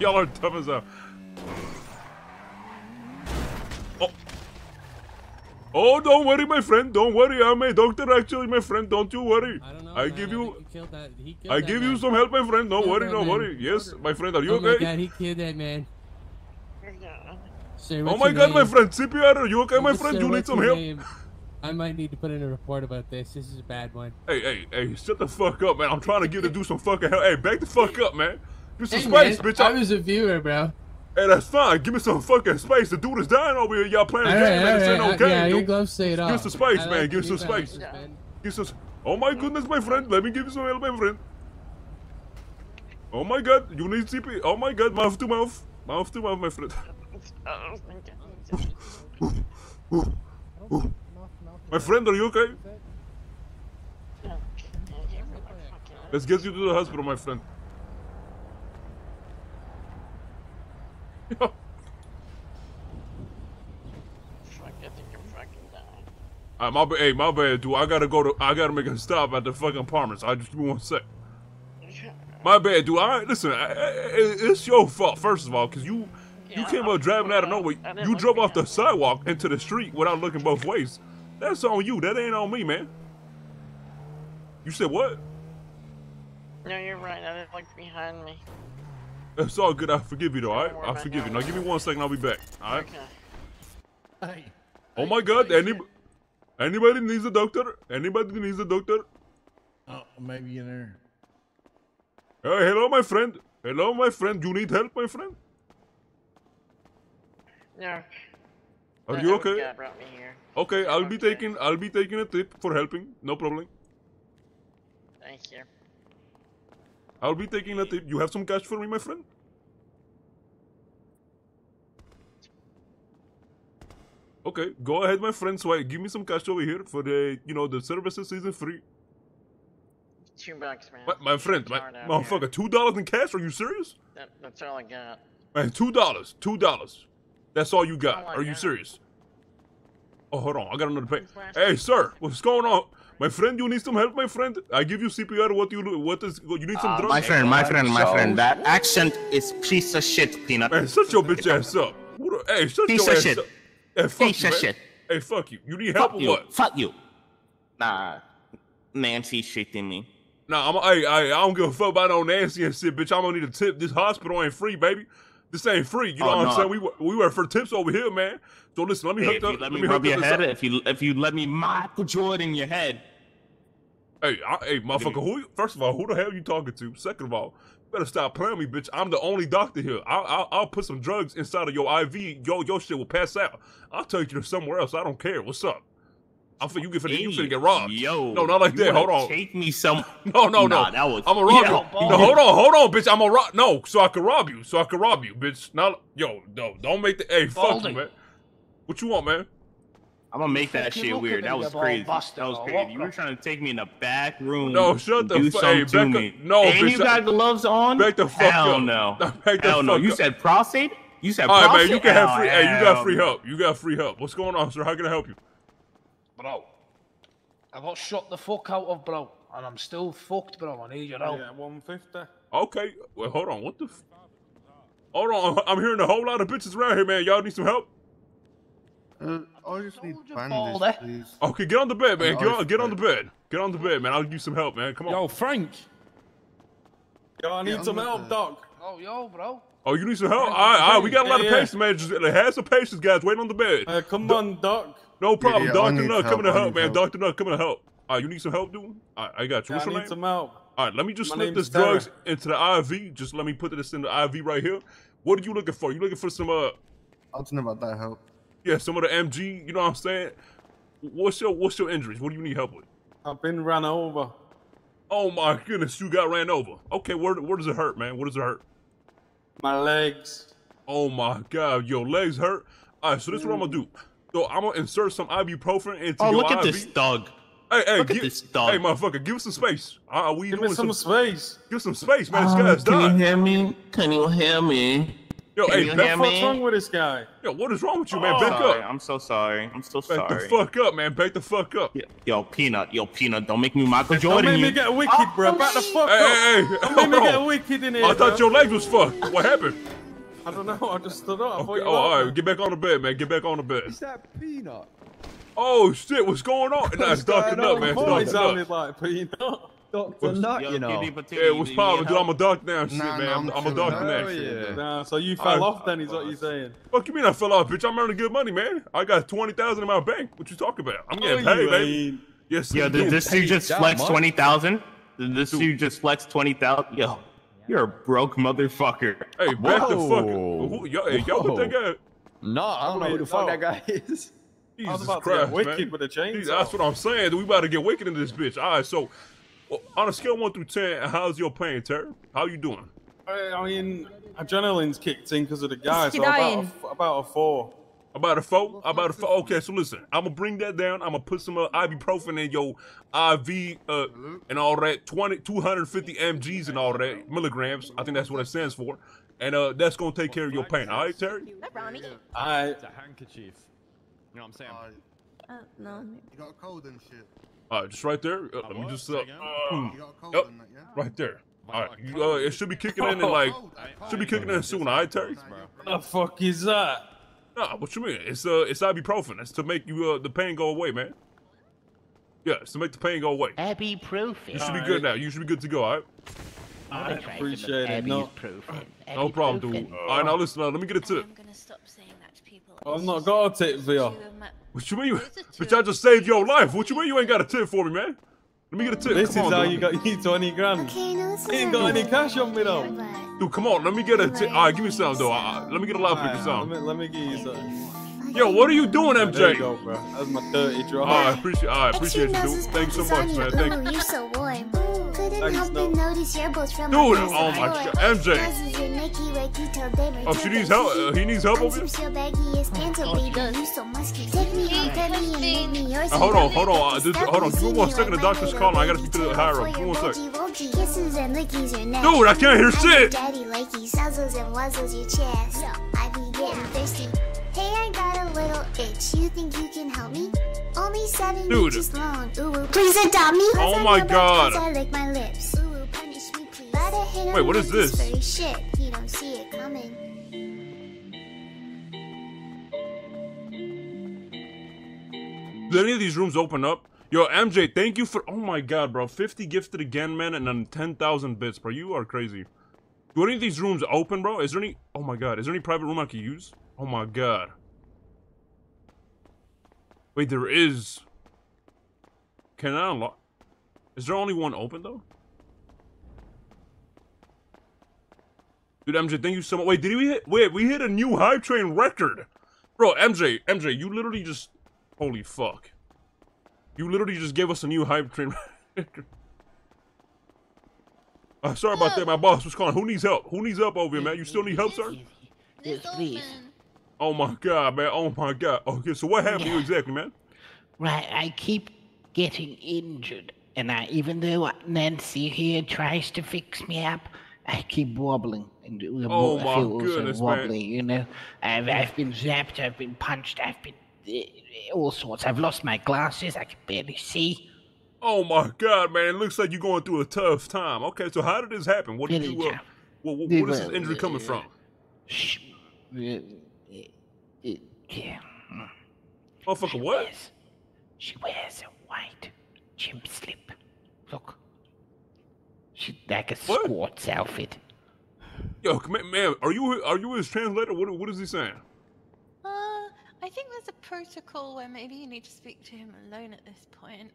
Y'all are dumb as hell. Oh. Oh, don't worry, my friend. Don't worry. I'm a doctor, actually, my friend. Don't you worry. I don't know. I give you. I give you some help, my friend. Don't worry. Don't worry. Yes, my friend. Are you okay? Oh my God, he killed that man. Sir, oh my God, my friend. CPR. Are you okay, my friend? You need some help. I might need to put in a report about this. This is a bad one. Hey, hey, hey, shut the fuck up, man. I'm trying to get to do some fucking hell. Hey, back the fuck up, man. Give me some space, man. Bitch. I was a viewer, bro. Hey, that's fine. Give me some fucking space. The dude is dying over here. Y'all playing a game, man. This ain't no game. Yeah, your gloves say it all. Give us some space, man. Give us some space. Give us. Oh, my goodness, my friend. Let me give you some help, my friend. Oh, my God. You need CP. Oh, my God. Mouth to mouth. Mouth to mouth, my friend. My friend, are you okay? Let's get you to the hospital, my friend. Fuck, I think I'm fucking dying. Hey, my bad, dude. I gotta make a stop at the fucking apartments. I just give me one sec. My bad, dude. All right, listen. It's your fault, first of all, because you came up driving out of nowhere. You drove off the sidewalk into the street without looking both ways. That's on you. That ain't on me, man. You said what? No, you're right. I didn't look behind me. It's all good. I forgive you, though, alright? I forgive you. Now, give me one second. I'll be back, alright? Okay. Oh, my God. Anybody needs a doctor? Anybody needs a doctor? Oh, maybe in there. Hey, hello, my friend. Hello, my friend. You need help, my friend? No. Are you okay? God brought me here. Okay, I'll be taking a tip for helping. No problem. Thank you. I'll be taking a tip. You have some cash for me, my friend? Okay, go ahead, my friend. So give me some cash over here for the, you know, the services isn't free. $2, man. My friend, my motherfucker, $2 in cash? Are you serious? That's all I got. Man, $2. That's all you got. Are you serious? Oh, hold on. I got another pay. Hey, sir, what's going on? My friend, you need some help, my friend. I give you CPR. You need some drugs. My friend. That accent is piece of shit, Peanut. Hey, shut your bitch ass up. Hey, shut your ass up. Hey, fuck you, man. Hey, fuck you. You need help or what? Fuck you. Nah, Nancy's shitting me. Nah, I don't give a fuck about no Nancy and shit, bitch. I'm gonna need a tip. This hospital ain't free, baby. This ain't free, you know what I'm saying? We work for tips over here, man. So listen, let me let me Michael Jordan your head. Hey, hey, motherfucker, first of all, who the hell you talking to? Second of all, better stop playing me, bitch. I'm the only doctor here. I'll put some drugs inside of your IV. Your shit will pass out. I'll take you to somewhere else. I don't care. What's up? I'm finna get robbed. Yo, no, not like that. Hold on. Take me some. No. That was. I'm gonna rob you. No, hold on, bitch. I'm gonna rob. No, so I can rob you. Bitch. Not. Yo, no. Don't make the. Hey, fuck you, man. What you want, man? I'm gonna make that shit weird. That was crazy. You were trying to take me in the back room. No, shut the fuck up. No, bitch. And you got gloves on? Back the fuck up. Hell no. Hell no. You said prostate. You said prostate. All right, man. You can have free. Hey, you got free help. What's going on, sir? How can I help you? Bro, I got shot the fuck out of, bro, and I'm still fucked, bro. I need your help. Yeah, 150. Okay, well, hold on. What the? Hold on, I'm hearing a whole lot of bitches around here, man. Y'all need some help? I just need bandages, please. Okay, get on the bed, man. Get on the bed, man. I'll give you some help, man. Come on. Yo, Frank. Yo, I need some help, dog. Oh, yo, bro. Oh, you need some help? All right. We got a lot of patients, man. Just have some patients, guys. Wait on the bed. Come on, dog. No problem, Dr. Nut coming to help, man. Dr. Nut coming to help. All right, you need some help, dude? All right, I got you. What's your name? I need some help. All right, let me just slip this drugs into the IV. Just let me put this in the IV right here. What are you looking for? You looking for some, I'll tell you about that help. Yeah, some of the MG, you know what I'm saying? What's your injuries? What do you need help with? I've been run over. Oh, my goodness, you got ran over. Okay, where does it hurt, man? Where does it hurt? My legs. Oh, my God, your legs hurt? All right, so this is what I'm going to do. So I'm gonna insert some ibuprofen into your IV. Oh, look at this dog! Hey, look at this dog! Hey, motherfucker, give us some space. Give me some space. Give us some space, man. This guy's dying. Can you hear me? Yo, hey, Beck, what's wrong with this guy? Yo, what is wrong with you, man? Back up. I'm so sorry. I'm so sorry. Back the fuck up, man. Back the fuck up. Yo, Peanut, don't make me Michael Jordan. Don't make me get wicked, bro. Back the fuck up. Hey, don't make me get wicked in here, I thought your legs was fucked. What happened? I don't know. I just stood up. Okay. Oh, all right. Get back on the bed, man. Get back on the bed. Is that Peanut? Oh, shit. What's going on? Nah, it's darkened up, man. It's darkened up. Peanut. Dr. Nut, you know. Yeah, what's poppin', dude? I'm a doctor now and shit, man. I'm a doctor now. Yeah. Nah, so you fell off then is what you're saying. Fuck you mean I fell off, bitch? I'm earning good money, man. I got 20,000 in my bank. What you talking about? I'm getting paid, baby. Yes, yo, did this dude just flex 20,000? Did this dude just flex 20,000? Yo, you're a broke motherfucker. Hey, back the fuck up. Yo, hey, y'all put that guy. Nah, I don't know who the fuck that guy is. Jesus Christ, man. That's what I'm saying. We about to get wicked into this bitch. All right, so. Well, on a scale of 1 through 10, how's your pain, Terry? How you doing? I mean, adrenaline's kicked in because of the guy, so about a 4. About a 4? About a 4? Okay, so listen, I'm going to bring that down. I'm going to put some ibuprofen in your IV and all that, 250 mgs and all that, milligrams. I think that's what it stands for. And that's going to take care of your pain. All right, Terry? All right. It's a handkerchief. You know what I'm saying? No. You got a cold and shit. All right, just right there. Let me just. Yep, right there. All right, it should be kicking in like, should be kicking in soon. All right, Terry. What the fuck is that? Nah, what you mean? It's ibuprofen. That's to make you the pain go away, man. Yeah, it's to make the pain go away. Ibuprofen. You should be good now. You should be good to go. All right. I appreciate it. No problem, dude. All right, now listen. Let me get a tip. I'm gonna stop saying that to people. I've not got a tip for you. What you mean? Bitch, I just saved your life. What you mean you ain't got a tip for me, man? Let me get a tip. This is how you got you 20 grand. You ain't got any cash on me, though. Dude, come on. Let me get a tip. All right, give me some, though. Let me get a lot of people some. Let me give you some. Yo, what are you doing, MJ? There you go, bro. That was my 30 drop. All right, appreciate you, dude. Thank you so much, man. Thank you. So warm. Thanks, no. Dude, oh my god, MJ. Oh, she needs help. He needs help over here. Hold on. Hold on. Give me 1 second. The doctor's calling. I gotta speak to the higher up. Give me 1 second. Dude, I can't hear shit. You think you can help me? Only 7 inches long. Please adopt me. Oh my god. I lick my lips. Punish me, please. Wait, what is this? Shit. You don't see it coming. Do any of these rooms open up? Yo, MJ, thank you for. Oh my god, bro. 50 gifted again, man, and then 10,000 bits, bro. You are crazy. Do any of these rooms open, bro? Is there any? Oh my god. Is there any private room I can use? Oh my god. Wait, there is. Can I unlock? Is there only one open though? Dude, MJ, thank you so much. Wait, did we hit? Wait, we hit a new hype train record, bro. MJ, you literally just. Holy fuck! You literally just gave us a new hype train record. Sorry about that. My boss was calling. Who needs help? Who needs help over here, man? You still need help, sir? Yes, please. Oh my god, man. Oh my god. Okay, so what happened to you exactly, man? Right, I keep getting injured. And even though Nancy here tries to fix me up, I keep wobbling. And oh my goodness, wobbly, man. You know, I've been zapped, I've been punched, I've been all sorts. I've lost my glasses, I can barely see. Oh my god, man. It looks like you're going through a tough time. Okay, so how did this happen? What did you, what is this injury coming from? Yeah. Motherfucker, what? She wears a white gym slip. Look. She like a sports outfit. Yo, man, are you his translator? What is he saying? I think there's a protocol where maybe you need to speak to him alone at this point.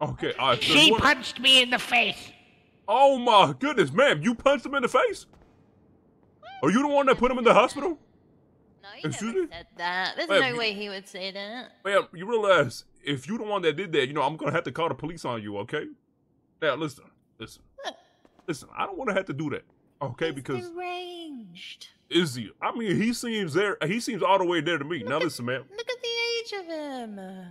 Okay, alright. She punched me in the face. Oh my goodness, ma'am, you punched him in the face? Are you the one that put him in the hospital? No, he never said that. There's no way he would say that. Ma'am, you realize if you're the one that did that, you know, I'm going to have to call the police on you, okay? Now, listen, I don't want to have to do that, okay? He's because deranged. Is he? I mean, he seems all the way there to me. Now, listen, man. Look at the age of him.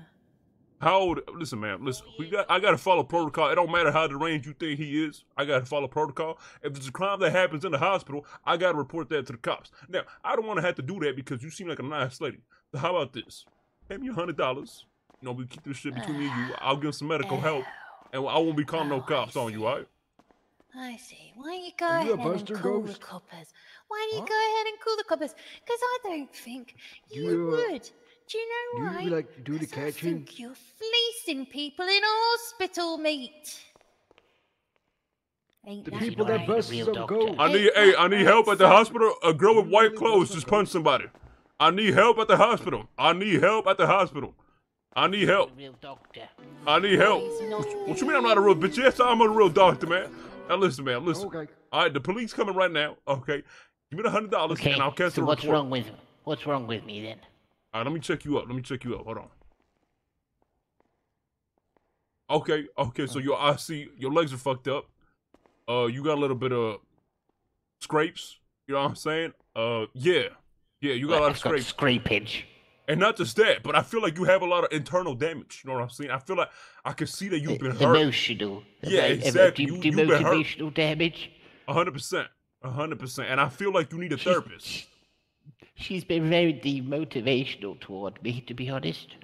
How old? Listen, man. Listen, I gotta follow protocol. It don't matter how deranged you think he is. I gotta follow protocol. If it's a crime that happens in the hospital, I gotta report that to the cops. Now, I don't want to have to do that because you seem like a nice lady. So how about this? Pay me $100. You know, we keep this shit between me and you. I'll give some medical help, and I won't be calling no cops on you, all right? I see. Why don't you go ahead and cool the coppers? Why don't you go ahead and cool the coppers? Because I don't think you would. Do you know why? You like do the catching? I think you're fleecing people in hospital, mate. Ain't the that people that bust some gold. I need help at the hospital. A girl with white clothes just punched somebody. I need help at the hospital. I need help at the hospital. I need help. I need help. What you mean I'm not a real bitch? Yes, I'm a real doctor, man. Now listen, man, listen. Okay. All right, the police coming right now. Okay, give me the $100 and I'll cancel the report. What's wrong with me then? All right, let me check you up. Let me check you up. Hold on. Okay, okay. So I see your legs are fucked up. You got a little bit of scrapes. You know what I'm saying? Yeah. You got a lot of scrapes. Scrapage. And not just that, but I feel like you have a lot of internal damage. You know what I'm saying? I feel like I can see that you've been hurt. Emotional. Yeah, exactly. You've been hurt. Emotional damage. 100%. 100%. And I feel like you need a therapist. She's been very demotivational toward me, to be honest.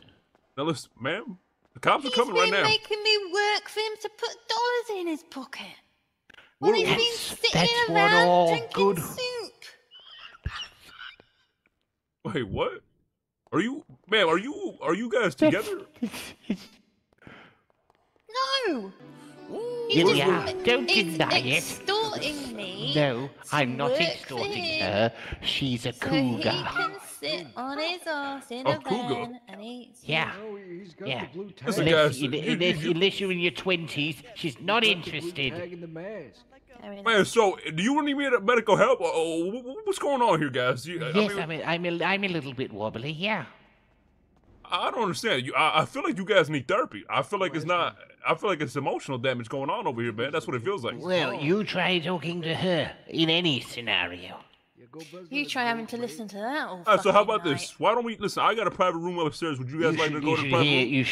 Now listen, ma'am. The cops are coming right now. He's been making me work for him to put dollars in his pocket. Well, he's been sitting around drinking soup. Wait, what? Are you, ma'am, are you guys together? No! Lilia, don't deny it. He's extorting me. No, I'm not extorting her. She's a cougar. He can sit on his ass in a van and eat. Yeah. Yeah. Unless you're in your 20s, she's not interested. Man, so do you need medical help? What's going on here, guys? Yes, I'm a little bit wobbly. Yeah. I don't understand you. I feel like you guys need therapy. I feel like it's not. I feel like it's emotional damage going on over here, man. That's what it feels like. Well, you try talking to her in any scenario. You try having to listen to that all right, so how about this? Why don't we listen? I got a private room upstairs. Would you guys like to go to the private room?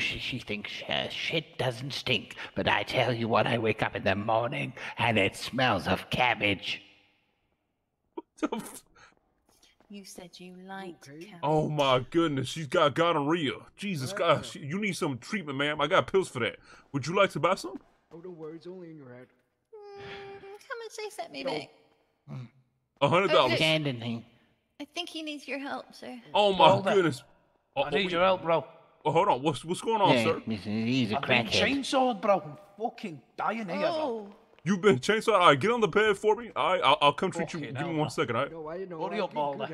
She thinks her shit doesn't stink, but I tell you what, I wake up in the morning and it smells of cabbage. What the f? You said you liked cabbage. Oh my goodness, she's got gonorrhea. Jesus gosh, you need some treatment, ma'am. I got pills for that. Would you like to buy some? Oh, don't worry, it's only in your head. How much they set me back? $100. I think he needs your help, sir. Oh my goodness. I need your help, bro. Oh, hold on, what's going on, sir? He's a crackhead. Chainsawed, bro. I'm fucking dying here, bro. You've been chainsawed? All right, get on the bed for me. All right, I'll come treat you. Give me 1 second, all right? Hurry up, Balder.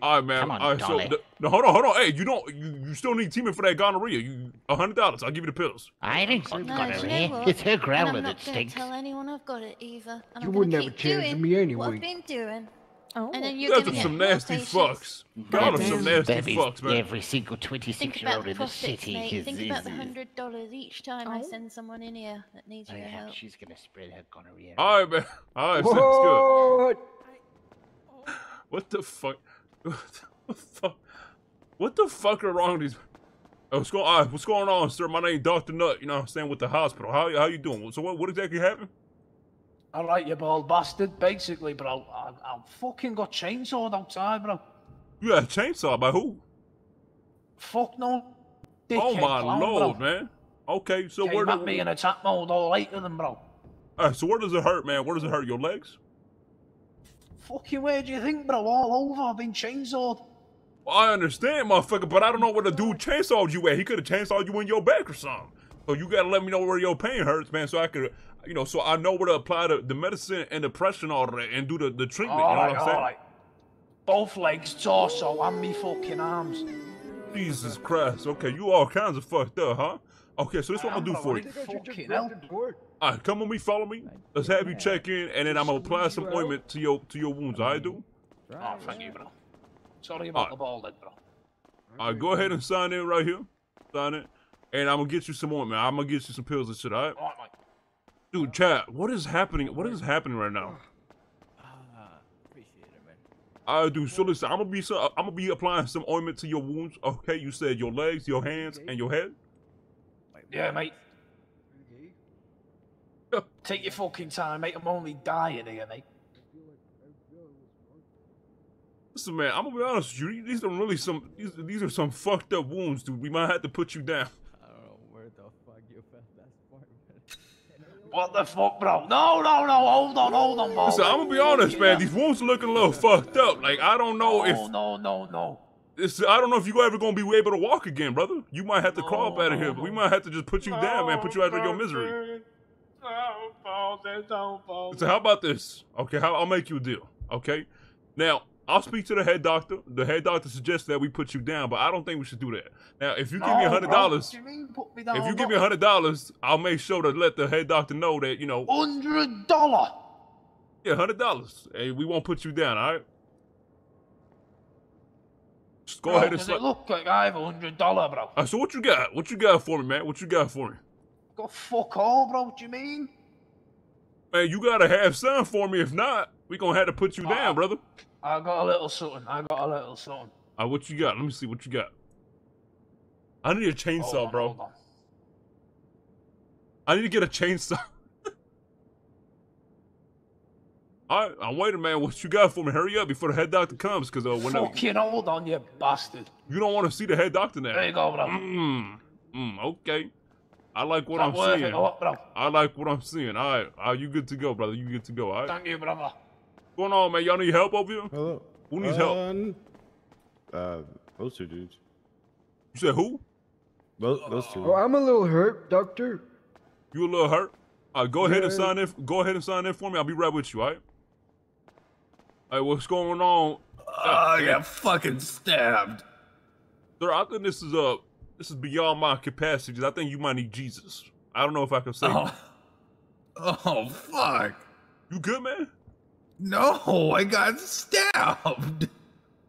All right, man. Come on, all right, Dolly. So no, hold on. Hey, you don't. You still need teaming for that gonorrhea. $100. I'll give you the pills. I didn't got gonorrhea. You know it's her growler that stinks. I'm not tell anyone I've got it either. And you wouldn't have a chance to me anyway. What I've been doing. Oh. And then you're gonna some nasty fucks. God, some nasty fucks, man. Every single 26-year-old in the city is. Think about the $100 each time I send someone in here that needs your help. She's gonna spread her gonorrhea. All right, man. All right, sounds good. What the fuck? What the fuck are wrong with these? Oh, what's going on, sir? My name's Dr. Nut, you know what I'm saying, with the hospital. How you doing? So what exactly happened? All right, you bald bastard. Basically, bro, I fucking got chainsawed outside, bro. You got chainsawed by who? Fuck no. Dickhead oh my clown, lord, bro. Man. Okay, so where does it hurt? Me in attack mode all later than bro. All right, so where does it hurt, man? Where does it hurt? Your legs? Fucking where do you think, bro? All over, I've been chainsawed. Well, I understand, motherfucker, but I don't know where the dude chainsawed you at. He could have chainsawed you in your back or something. So you gotta let me know where your pain hurts, man, so I could, you know, so I know where to apply the medicine and the pressure and all that and do the treatment, all you know right, what I'm saying? Right. Both legs, torso, and me fucking arms. Jesus Christ, okay, you all kinds of fucked up, huh? Okay, so this is what I'm gonna do for you. All right, come with me, follow me. Let's have you check in, and then I'm gonna apply some ointment to your wounds. I do. Oh, thank you, bro. Sorry about the ball, bro. All right, go ahead and sign in right here. Sign in, and I'm gonna get you some ointment. I'm gonna get you some pills and shit. All right. All right, Mike. Dude, chat. What is happening? What is happening right now? Appreciate it, man. dude, so listen, I'm gonna be applying some ointment to your wounds. Okay, you said your legs, your hands, and your head. Yeah, mate. Take your fucking time, mate. I'm only dying here, mate. Listen, man, I'm gonna be honest with you. These are really some. These are some fucked up wounds, dude. We might have to put you down. I don't know where the fuck you found that spark. What the fuck, bro? No, no, no. Hold on, bro. Listen, I'm gonna be honest, man. These wounds are looking a little fucked up. Like, I don't know if. No. I don't know if you're ever gonna be able to walk again, brother. You might have to crawl up out of here. But we might have to just put you down, man. Put you out of your misery. So how about this? Okay, I'll make you a deal. Okay, now I'll speak to the head doctor. The head doctor suggests that we put you down, but I don't think we should do that. Now, if you give me $100, if you give me $100, I'll make sure to let the head doctor know that you know. $100. Yeah, $100. Hey, we won't put you down. All right. Just go ahead and slap. Look, like I have $100, bro. So what you got? What you got for me, man? What you got for me? Got fuck all, bro. What do you mean? Man, you gotta have something for me. If not, we gonna have to put you down, brother. I got a little something. All right, what you got? Let me see what you got. I need a chainsaw, bro. I need to get a chainsaw. All right, I'm waiting, man. What you got for me? Hurry up before the head doctor comes, cause whenever. Fucking hold on, you bastard. You don't want to see the head doctor now. There you go, bro. Okay. I like what I'm seeing. I like what I'm seeing. All right. You good to go, brother. You good to go, all right? Thank you, brother. What's going on, man? Y'all need help over here? Hello. Who needs help? Those two dudes. You said who? Those two. Well, I'm a little hurt, doctor. You a little hurt? All right, go ahead and sign in. Go ahead and sign in for me. I'll be right with you, all right? All right, what's going on? I got fucking stabbed. Sir, I think this is a... This is beyond my capacities. I think you might need Jesus. I don't know if I can say that. Oh, fuck. You good, man? No, I got stabbed.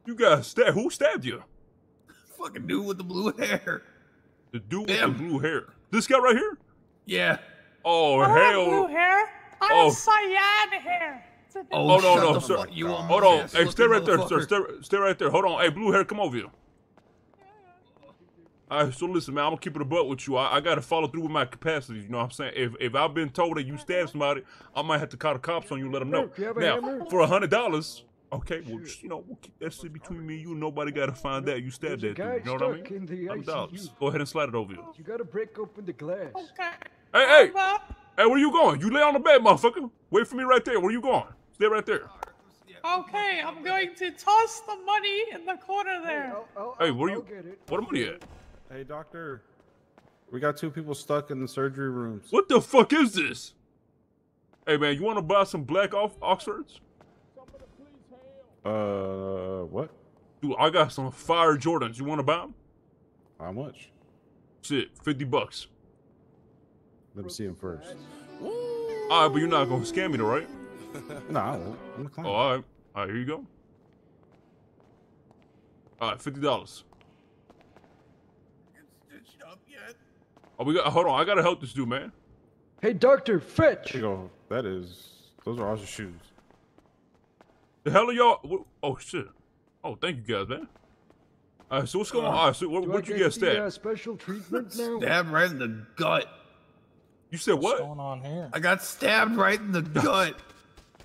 You got stabbed? Who stabbed you? Fucking dude with the blue hair. The dude with the blue hair? This guy right here? Yeah. Oh, hell. I don't have blue hair. I have cyan hair. Oh, no, sir. Hold on. Hey, stay right there, sir. Stay right there. Hold on. Hey, blue hair, come over here. All right, so listen, man, I'm going to keep it a buck with you. I got to follow through with my capacities, you know what I'm saying? If I've been told that you stabbed somebody, I might have to call the cops on you and let them know. Now, for $100, okay, well, just, you know, we'll keep that shit between me and you. Nobody got to find out you stabbed that dude, you know what I mean? $100. Go ahead and slide it over here. You got to break open the glass. Okay. Hey, hey, where you going? You lay on the bed, motherfucker. Wait for me right there. Where you going? Stay right there. Okay, I'm going to toss the money in the corner there. Hey, where you? What the money at? Hey, doctor. We got two people stuck in the surgery rooms. What the fuck is this? Hey, man, you want to buy some black Oxfords? What? Dude, I got some fire Jordans. You want to buy them? How much? Shit, $50. Let me see them first. All right, but you're not going to scam me, though, right? No, I won't. I'm a client. Oh, all right. All right, here you go. All right, $50. Oh, we got. Hold on, I gotta help this dude, man. Hey, doctor, fetch. There you go. That is. Those are awesome shoes. The hell are y'all? Oh shit. Oh, thank you guys, man. All right, so what's going on? All right, so what'd you get stabbed? Special treatment now. Stabbed right in the gut. You said what? What's going on here? I got stabbed right in the gut.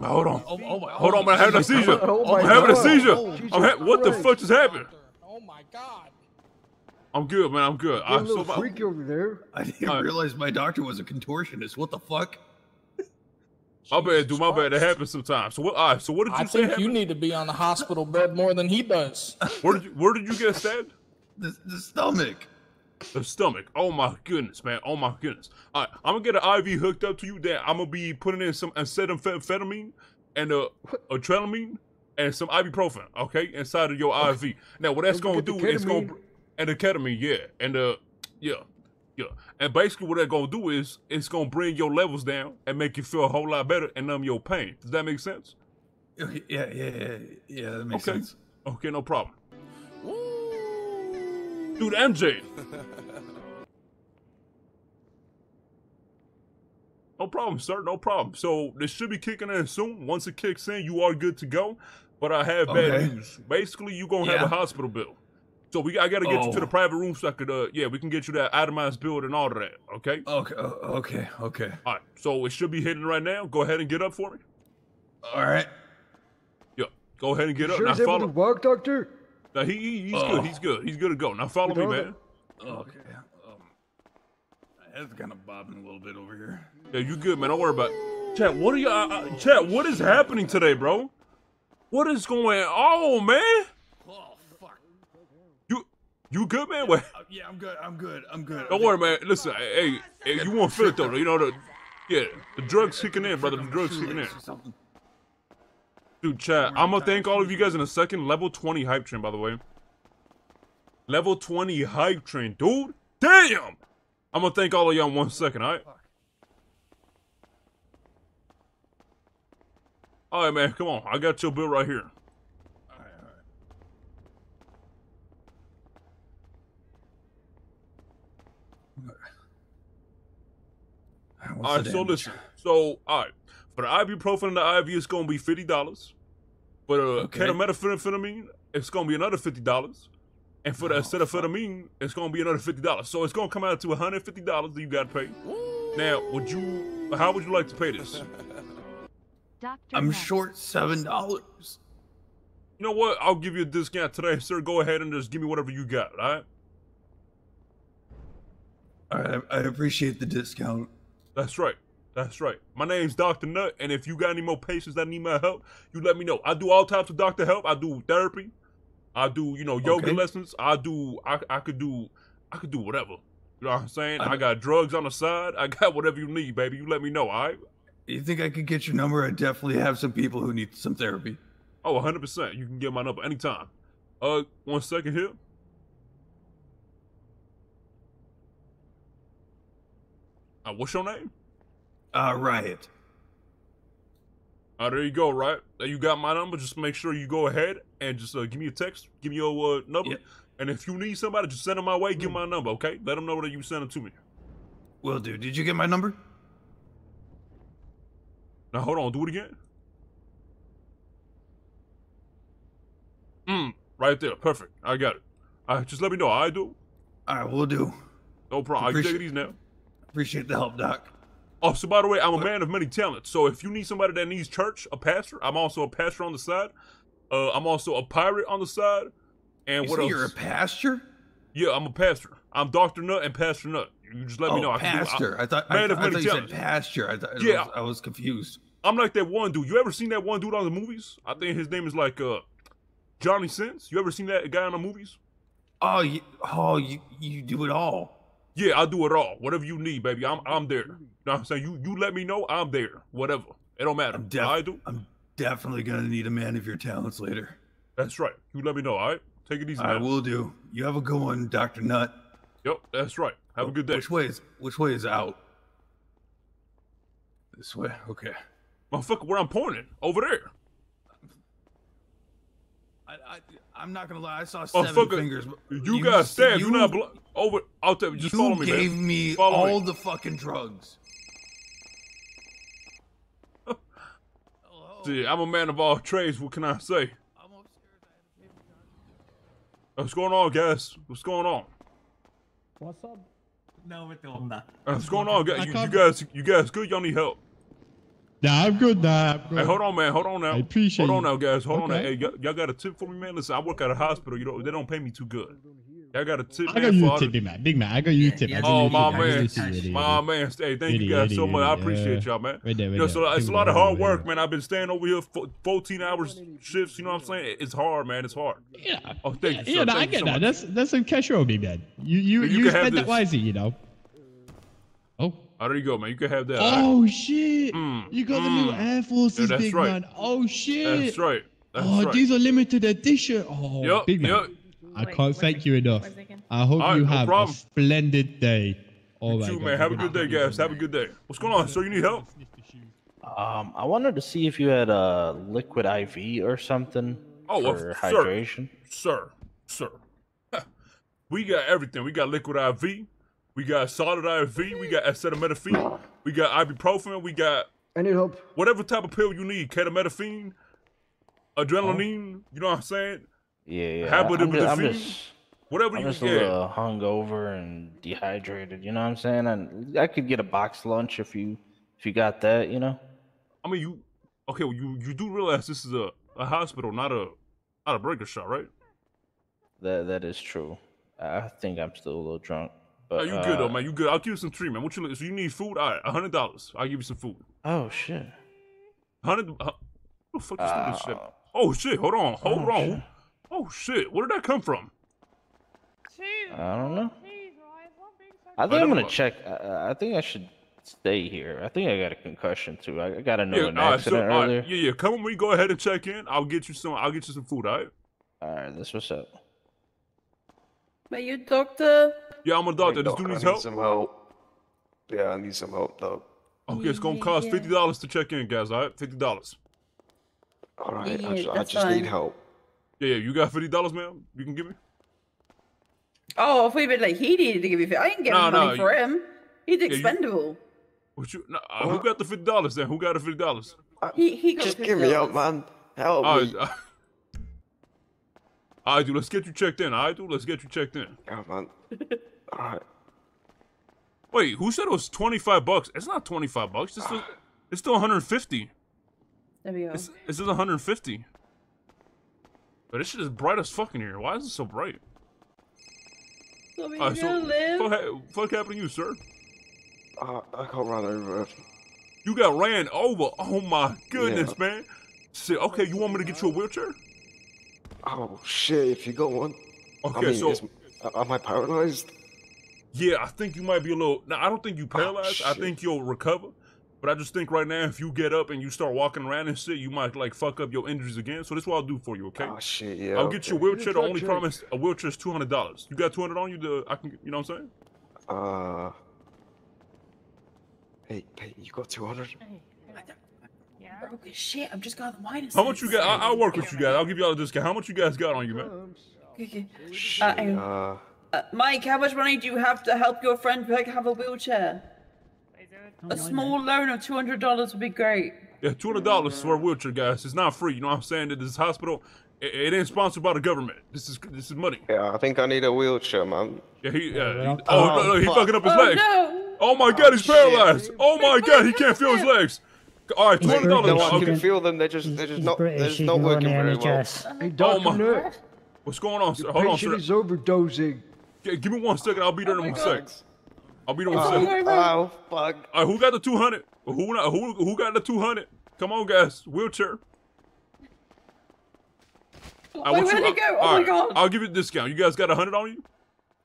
Hold on. Hold on, man. I'm having a seizure. I'm having a seizure. What the fuck just happened? Oh my god. I'm good, man. I'm good. I'm a little freak over there. I didn't realize my doctor was a contortionist. What the fuck? My bad, dude. My bad. That happens sometimes. So what? All right. So what did you say? I think you need to be on the hospital bed more than he does. Where did you get stabbed? The stomach. The stomach. Oh my goodness, man. Oh my goodness. All right. I'm gonna get an IV hooked up to you. That I'm gonna be putting in some acetaminophen and a tremelimine and some ibuprofen. Okay, inside of your IV. Now, what that's gonna do is gonna and the ketamine, yeah, and and basically what they're gonna do is it's gonna bring your levels down and make you feel a whole lot better and numb your pain. Does that make sense? Yeah. That makes sense. Okay, no problem. Ooh. Dude, MJ. No problem, sir. No problem. So this should be kicking in soon. Once it kicks in, you are good to go. But I have bad news. Basically, you're going to have a hospital bill. So I got to get you to the private room so I could, we can get you that itemized bill and all of that, okay? Okay. All right, so it should be hitting right now. Go ahead and get up for me. All right. Yeah, go ahead and get up. Sure, now he's able to walk, Doctor? Now, he's good, he's good to go. Now, follow me, man. Okay. My head's kind of bobbing a little bit over here. Yeah, you good, man. Don't worry about it. Chat, what are you, Chat, what is happening today, bro? What is going on, man? You good, man? What? Yeah, I'm good. Don't worry, man. Listen, hey, you won't feel it though. You know the drugs kicking in, brother. The drugs kicking in. Dude, chat. I'm gonna thank all of you guys in a second. Level 20 hype train, by the way. Level 20 hype train, dude. Damn. I'm gonna thank all of y'all in 1 second, all right? All right, man. Come on. I got your bill right here. Alright, so listen. So, alright. For the ibuprofen and the IV, it's going to be $50. For the ketamethophenamine, it's going to be another $50. And for the acetaminophen, it's going to be another $50. So it's going to come out to $150 that you got to pay. Ooh. Now, how would you like to pay this? I'm short $7. You know what? I'll give you a discount today, sir. Go ahead and just give me whatever you got, alright? Alright, I appreciate the discount. That's right. My name's Dr. Nut, and if you got any more patients that need my help, you let me know. I do all types of doctor help. I do therapy. I do, yoga lessons. I could do whatever. You know what I'm saying? I got drugs on the side. I got whatever you need, baby. You let me know, all right? You think I could get your number? I definitely have some people who need some therapy. Oh, 100%. You can get my number anytime. 1 second here. What's your name? Riot. There you go, Riot. You got my number. Just make sure you go ahead and just give me a text. Give me your number. Yeah. And if you need somebody, just send them my way. Give my number, okay? Let them know that you sent them to me. Will do. Did you get my number? Now, hold on. Do it again. Right there. Perfect. I got it. All right, just let me know. I do. All right, will do. No problem. I can take these now. Appreciate the help, Doc. Oh, so by the way, I'm a man of many talents. So if you need somebody that needs church, a pastor, I'm also a pastor on the side. I'm also a pirate on the side. And what else? You're a pastor? Yeah, I'm a pastor. I'm Dr. Nut and Pastor Nut. You just let me know. Pastor. I thought you said pastor. I was confused. I'm like that one dude. You ever seen that one dude on the movies? I think his name is like Johnny Sins. You ever seen that guy on the movies? Oh, you do it all. Yeah, I'll do it all. Whatever you need, baby. I'm there. You know what I'm saying? You let me know, I'm there. Whatever. It don't matter. I'm definitely gonna need a man of your talents later. That's right. You let me know, alright? Take it easy. I will do. You have a good one, Dr. Nut. Yep, that's right. Have a good day. Which way is out? This way? Okay. Motherfucker, where I'm pointing. Over there. I'm not gonna lie, I saw seven fingers. You got stabbed. You're not over. I'll tell you. Just follow me, man. You gave me all the fucking drugs. See, I'm a man of all trades. What can I say? What's going on, guys? What's going on? What's up? No, I'm not. What's going on, guys? You guys good? Y'all need help? Nah, I'm good, Hey, hold on, man. Hold on now. I appreciate it. Hold on now, guys. Hold on now. Hey, y'all got a tip for me, man? Listen, I work at a hospital. You know, they don't pay me too good. Y'all got a tip, man? I got you a tip, man. Big man, I got you a tip. Oh, my man. My man. Hey, thank you guys so much. I appreciate y'all, man. You know, so it's a lot of hard work, man. I've been staying over here for 14 hours shifts. You know what I'm saying? It's hard, man. It's hard. Yeah. Oh, thank you, sir. Yeah, I get that. That's some cash roll, big man. You spent that wisely, you know. Oh, there you go, man. You can have that. Oh, shit. You got the new Air Forces, big man. Oh, shit. That's right. These are limited edition. Oh, big man. I can't thank you enough. I hope you have a splendid day. All right, man. Have a good day, guys. Have a good day. What's going on, sir? You need help? I wanted to see if you had a liquid IV or something for hydration. Sir. We got everything. We got liquid IV. We got solid IV, we got acetaminophen, we got ibuprofen, we got... I need help. Whatever type of pill you need, ketamethophen, adrenaline. You know what I'm saying? Yeah. I'm just a little hungover and dehydrated. You know what I'm saying? And I could get a box lunch if you got that. You know. I mean, you do realize this is a hospital, not a burger shop, right? That is true. I think I'm still a little drunk. But, you good though, man? You good? I'll give you some treatment. What you? So you need food? All right, $100. I'll give you some food. Oh shit. What the fuck is this shit? Oh shit! Hold on. Shit. Oh shit! Where did that come from? I don't know. I think I'm gonna check. I think I should stay here. I think I got a concussion too. I got an accident earlier. Right. Yeah. Come on, we go ahead and check in. I'll get you some food. All right. That's what's up. Man, you doctor? Yeah, I'm a doctor. This dude needs help. Yeah, I need some help though. Okay, it's gonna cost $50 to check in, guys. All right, $50. All right, I just need help. Yeah, you got $50, ma'am? You can give me. Oh, if we been like he needed to give you, I didn't get money for him. He's expendable. Who got the $50 then? Who got the $50? He got just $50. Give me help, man. Help me. All right, dude. Let's get you checked in. Yeah, man. All right. Wait, who said it was $25? It's not $25. It's still 150. There we go. It's just 150. But this shit is bright as fuck in here. Why is it so bright? Fuck happened to you, sir? I got run over. You got ran over? Oh my goodness, man. Shit, okay, you want me to get you a wheelchair? Oh shit, if you got one. Okay, am I paralyzed? Yeah, I think you might be a little... Now, I don't think you paralyzed. I think you'll recover. But I just think right now, if you get up and you start walking around and shit, you might like fuck up your injuries again. So that's what I'll do for you, okay? Oh shit, yeah. I'll get you a wheelchair. The only promise, a wheelchair is $200. You got $200 on you? You know what I'm saying? Hey, you got 200? Yeah. Okay, shit. I'm just got the minus. How much you got? I'll work with you guys. I'll give y'all a discount. How much you guys got on you, man? Okay. Mike, how much money do you have to help your friend have a wheelchair? A small loan of $200 would be great. Yeah, $200 for a wheelchair, guys. It's not free. You know what I'm saying? This hospital, it ain't sponsored by the government. This is money. Yeah, I think I need a wheelchair, man. Yeah, he fucking up his legs. No. Oh my god, he's paralyzed. Shit. Oh my god, he can't feel his legs. All right, $200. No one can feel them. They're just not working very well. Hey, Dr. Nurse. What's going on, sir? Hold on, sir. The patient is overdosing. Yeah, give me 1 second. I'll be there in 1 second. I'll be the one second. Oh, fuck. All right, who got the 200? Who got the 200? Come on, guys. Wheelchair. Wait, where did he go? Oh, my God. I'll give you a discount. You guys got 100 on you?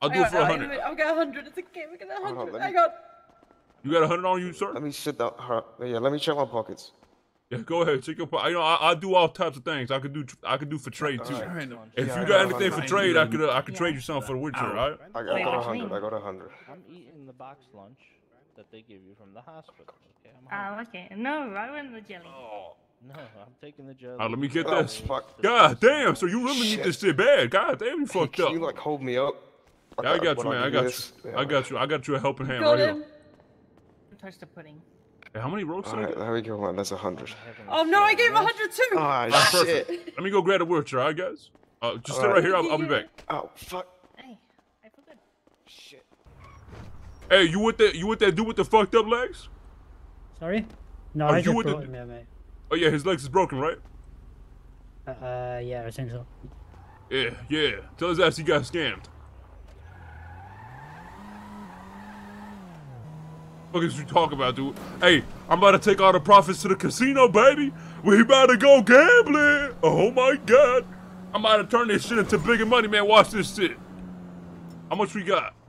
I'll do it for 100. I've got 100. It's okay. We got 100. I got... You got 100 on you, sir? Let me shit that. Yeah, let me check my pockets. Yeah, go ahead. Check your pockets. You know, I do all types of things. I could do for trade, too. Right. If you got anything for trade, I could trade you something for the wheelchair, right? I got 100. I'm eating the box lunch that they give you from the hospital. Okay, okay. No, I want the jelly. Oh. No, I'm taking the jelly. Let me get this. God damn, so you really need this shit bad. God damn, you fucked up. You, like, hold me up? Yeah, I got you, man. I got you. I got you a helping hand right here. Touch the pudding. How many ropes are there? There we go, man. That's 100. Oh, no, I gave 100 too. Oh, shit. Let me go grab a wheelchair, all right, guys? Just stay right here. I'll be back. Oh, fuck. Hey, I feel good. Shit. Hey, you with that dude with the fucked up legs? Sorry? No, I just broke him, mate. Oh, yeah, his legs is broken, right? Yeah, I think so. Yeah. Tell his ass he got scammed. What the fuck is you talking about, dude? Hey, I'm about to take all the profits to the casino, baby. We about to go gambling. Oh my god, I'm about to turn this shit into bigger money, man. Watch this shit. How much we got?